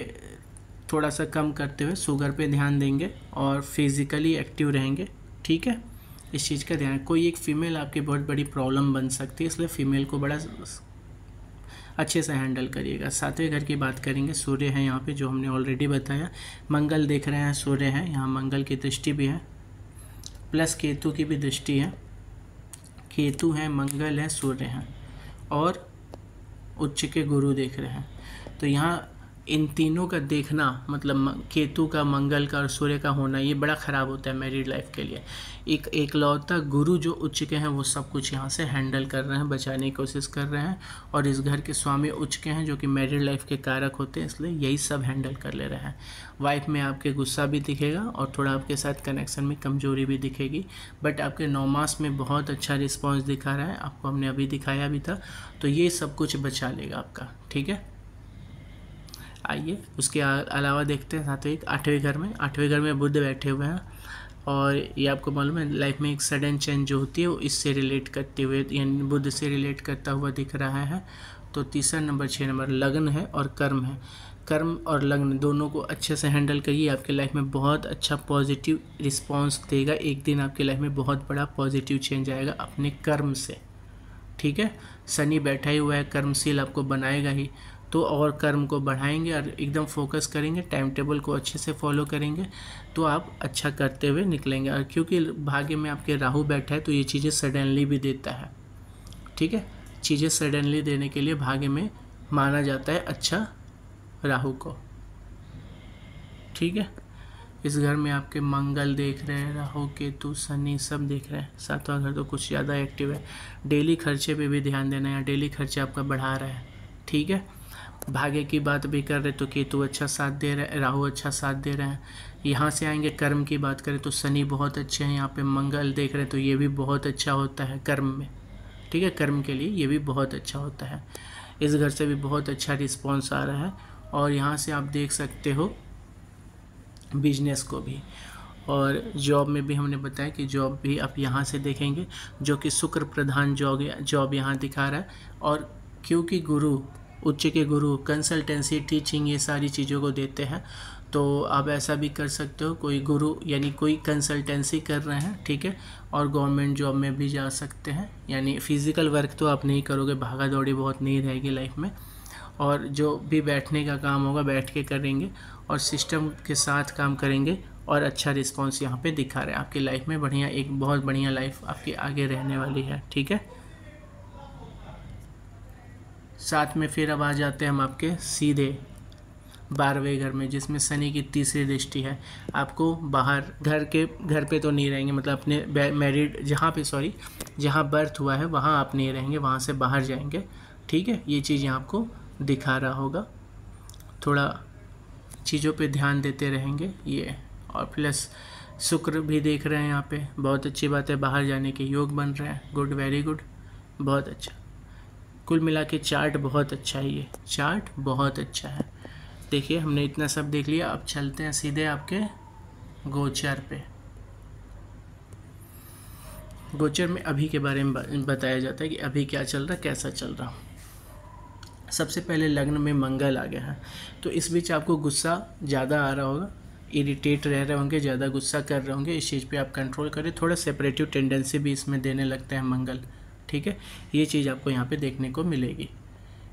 थोड़ा सा कम करते हुए शुगर पे ध्यान देंगे, और फिज़िकली एक्टिव रहेंगे ठीक है, इस चीज़ का ध्यान। कोई एक फ़ीमेल आपकी बहुत बड़ी प्रॉब्लम बन सकती है, इसलिए फ़ीमेल को बड़ा अच्छे से हैंडल करिएगा। सातवें घर की बात करेंगे, सूर्य है यहाँ पर जो हमने ऑलरेडी बताया, मंगल देख रहे हैं, सूर्य है यहाँ, मंगल की दृष्टि भी है, प्लस केतु की भी दृष्टि है, केतु है, मंगल है, सूर्य है, और उच्च के गुरु देख रहे हैं। तो यहाँ इन तीनों का देखना, मतलब केतु का, मंगल का और सूर्य का होना, ये बड़ा ख़राब होता है मैरिड लाइफ के लिए। एक एकलौता गुरु जो उच्च के हैं वो सब कुछ यहाँ से हैंडल कर रहे हैं, बचाने की कोशिश कर रहे हैं, और इस घर के स्वामी उच्च के हैं जो कि मैरिड लाइफ के कारक होते हैं, इसलिए यही सब हैंडल कर ले रहे हैं। वाइफ में आपके गुस्सा भी दिखेगा और थोड़ा आपके साथ कनेक्शन में कमजोरी भी दिखेगी, बट आपके नौमास में बहुत अच्छा रिस्पॉन्स दिखा रहा है, आपको हमने अभी दिखाया भी था, तो ये सब कुछ बचा लेगा आपका, ठीक है। आइए उसके अलावा देखते हैं साथ ही आठवें घर में। आठवें घर में बुध बैठे हुए हैं, और ये आपको मालूम है लाइफ में एक सडन चेंज जो होती है वो इससे रिलेट करते हुए, यानी बुध से रिलेट करता हुआ दिख रहा है। तो तीसरा नंबर छः नंबर लग्न है और कर्म है। कर्म और लग्न दोनों को अच्छे से हैंडल करिए, आपके लाइफ में बहुत अच्छा पॉजिटिव रिस्पॉन्स देगा। एक दिन आपके लाइफ में बहुत बड़ा पॉजिटिव चेंज आएगा अपने कर्म से, ठीक है। शनि बैठा ही हुआ है, कर्मशील आपको बनाएगा ही, तो और कर्म को बढ़ाएंगे और एकदम फोकस करेंगे, टाइम टेबल को अच्छे से फॉलो करेंगे तो आप अच्छा करते हुए निकलेंगे। और क्योंकि भाग्य में आपके राहु बैठा है तो ये चीज़ें सडनली भी देता है, ठीक है। चीज़ें सडनली देने के लिए भाग्य में माना जाता है अच्छा राहु को, ठीक है। इस घर में आपके मंगल देख रहे हैं, राहु केतु शनि सब देख रहे हैं। सातवां घर तो कुछ ज़्यादा एक्टिव है। डेली खर्चे पे भी ध्यान देना है, डेली खर्चे आपका बढ़ा रहा है, ठीक है। भाग्य की बात भी कर रहे तो केतु अच्छा साथ दे रहे, राहु अच्छा साथ दे रहे हैं। यहाँ से आएंगे कर्म की बात करें तो शनि बहुत अच्छे हैं, यहाँ पे मंगल देख रहे तो ये भी बहुत अच्छा होता है कर्म में, ठीक है। कर्म के लिए ये भी बहुत अच्छा होता है। इस घर से भी बहुत अच्छा रिस्पॉन्स आ रहा है, और यहाँ से आप देख सकते हो बिजनेस को भी, और जॉब में भी हमने बताया कि जॉब भी आप यहाँ से देखेंगे जो कि शुक्र प्रधान जॉब जॉब यहाँ दिखा रहा है। और क्योंकि गुरु उच्च के गुरु कंसल्टेंसी टीचिंग ये सारी चीज़ों को देते हैं, तो आप ऐसा भी कर सकते हो, कोई गुरु यानी कोई कंसल्टेंसी कर रहे हैं, ठीक है। और गवर्नमेंट जॉब में भी जा सकते हैं, यानी फिज़िकल वर्क तो आप नहीं करोगे, भागा दौड़ी बहुत नहीं रहेगी लाइफ में, और जो भी बैठने का काम होगा बैठ के करेंगे और सिस्टम के साथ काम करेंगे, और अच्छा रिस्पॉन्स यहाँ पे दिखा रहा है। आपकी लाइफ में बढ़िया एक बहुत बढ़िया लाइफ आपकी आगे रहने वाली है, ठीक है। साथ में फिर अब आ जाते हैं हम आपके सीधे बारहवें घर में, जिसमें शनि की तीसरी दृष्टि है। आपको बाहर घर के घर पे तो नहीं रहेंगे, मतलब अपने मैरिड जहाँ पे सॉरी जहाँ बर्थ हुआ है वहाँ आप नहीं रहेंगे, वहाँ से बाहर जाएंगे, ठीक है। ये चीज़ यहाँ आपको दिखा रहा होगा, थोड़ा चीज़ों पे ध्यान देते रहेंगे ये। और प्लस शुक्र भी देख रहे हैं यहाँ पे, बहुत अच्छी बात है, बाहर जाने के योग बन रहे हैं, गुड वेरी गुड, बहुत अच्छा। कुल मिला के चार्ट बहुत अच्छा है, ये चार्ट बहुत अच्छा है। देखिए हमने इतना सब देख लिया, अब चलते हैं सीधे आपके गोचर पे। गोचर में अभी के बारे में बताया जाता है कि अभी क्या चल रहा, कैसा चल रहा। सबसे पहले लग्न में मंगल आ गया है, तो इस बीच आपको गुस्सा ज़्यादा आ रहा होगा, इरिटेट रह रहे होंगे, ज़्यादा गुस्सा कर रहे होंगे। इस चीज़ पे आप कंट्रोल करें, थोड़ा सेपरेटिव टेंडेंसी भी इसमें देने लगते हैं मंगल, ठीक है। ये चीज़ आपको यहाँ पे देखने को मिलेगी।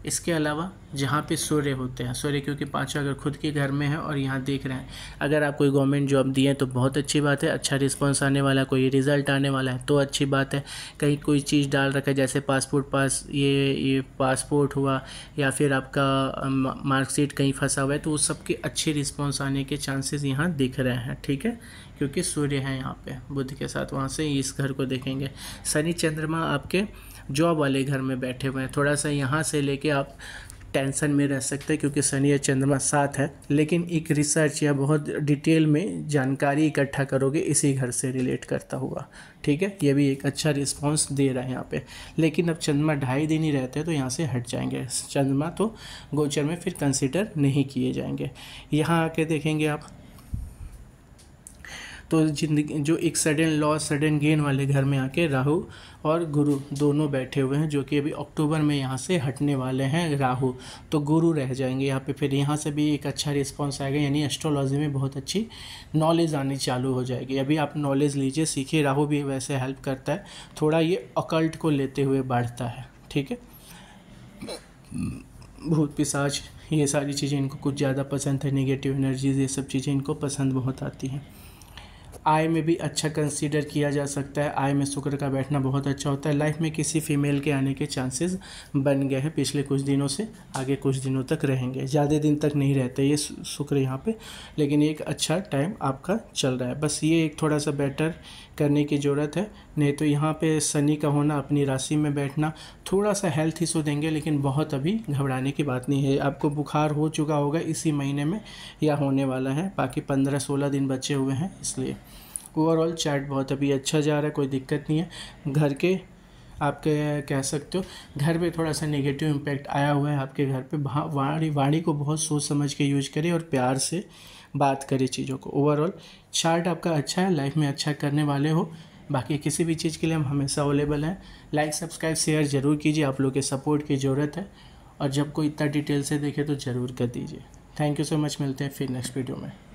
इसके अलावा जहाँ पे सूर्य होते हैं, सूर्य क्योंकि पाँचवा घर खुद के घर में है और यहाँ देख रहे हैं, अगर आप कोई गवर्नमेंट जॉब दिए तो बहुत अच्छी बात है, अच्छा रिस्पांस आने वाला है, कोई रिज़ल्ट आने वाला है तो अच्छी बात है। कहीं कोई चीज़ डाल रखा है जैसे पासपोर्ट पास ये ये पासपोर्ट हुआ, या फिर आपका मार्कशीट कहीं फंसा हुआ है, तो उस सब के अच्छे रिस्पॉन्स आने के चांसेस यहाँ दिख रहे हैं, ठीक है। क्योंकि सूर्य है यहाँ पर बुध के साथ, वहाँ से इस घर को देखेंगे। शनि चंद्रमा आपके जॉब वाले घर में बैठे हुए हैं, थोड़ा सा यहाँ से लेके आप टेंशन में रह सकते हैं क्योंकि शनि और चंद्रमा साथ है, लेकिन एक रिसर्च या बहुत डिटेल में जानकारी इकट्ठा करोगे इसी घर से रिलेट करता हुआ, ठीक है। ये भी एक अच्छा रिस्पांस दे रहा है यहाँ पे, लेकिन अब चंद्रमा ढाई दिन ही रहते हैं तो यहाँ से हट जाएंगे, चंद्रमा तो गोचर में फिर कंसिडर नहीं किए जाएंगे। यहाँ आके देखेंगे आप तो जिंदगी जो एक सडन लॉस सडन गेन वाले घर में आके राहु और गुरु दोनों बैठे हुए हैं, जो कि अभी अक्टूबर में यहाँ से हटने वाले हैं। राहु तो गुरु रह जाएंगे यहाँ पे, फिर यहाँ से भी एक अच्छा रिस्पांस आएगा, यानी एस्ट्रोलॉजी में बहुत अच्छी नॉलेज आनी चालू हो जाएगी। अभी आप नॉलेज लीजिए, सीखिए, राहु भी वैसे हेल्प करता है, थोड़ा ये अकल्ट को लेते हुए बढ़ता है, ठीक है। भूत पिशाच ये सारी चीज़ें इनको कुछ ज़्यादा पसंद है, निगेटिव एनर्जीज ये सब चीज़ें इनको पसंद बहुत आती हैं। आय में भी अच्छा कंसीडर किया जा सकता है। आय में शुक्र का बैठना बहुत अच्छा होता है। लाइफ में किसी फीमेल के आने के चांसेस बन गए हैं पिछले कुछ दिनों से, आगे कुछ दिनों तक रहेंगे, ज़्यादा दिन तक नहीं रहते ये शुक्र यहाँ पे, लेकिन एक अच्छा टाइम आपका चल रहा है। बस ये एक थोड़ा सा बेटर करने की ज़रूरत है, नहीं तो यहाँ पे शनि का होना, अपनी राशि में बैठना थोड़ा सा हेल्थ इशू देंगे, लेकिन बहुत अभी घबराने की बात नहीं है। आपको बुखार हो चुका होगा इसी महीने में या होने वाला है, बाकी पंद्रह सोलह दिन बचे हुए हैं, इसलिए ओवरऑल चार्ट बहुत अभी अच्छा जा रहा है, कोई दिक्कत नहीं है। घर के आपके कह सकते हो घर पे थोड़ा सा नेगेटिव इम्पैक्ट आया हुआ है आपके घर पे, वाणी वाणी को बहुत सोच समझ के यूज करें और प्यार से बात करें चीज़ों को। ओवरऑल चार्ट आपका अच्छा है, लाइफ में अच्छा करने वाले हो। बाकी किसी भी चीज़ के लिए हम हमेशा अवेलेबल हैं। लाइक सब्सक्राइब शेयर ज़रूर कीजिए, आप लोग के सपोर्ट की ज़रूरत है, और जब कोई इतना डिटेल से देखे तो ज़रूर कर दीजिए। थैंक यू सो मच, मिलते हैं फिर नेक्स्ट वीडियो में।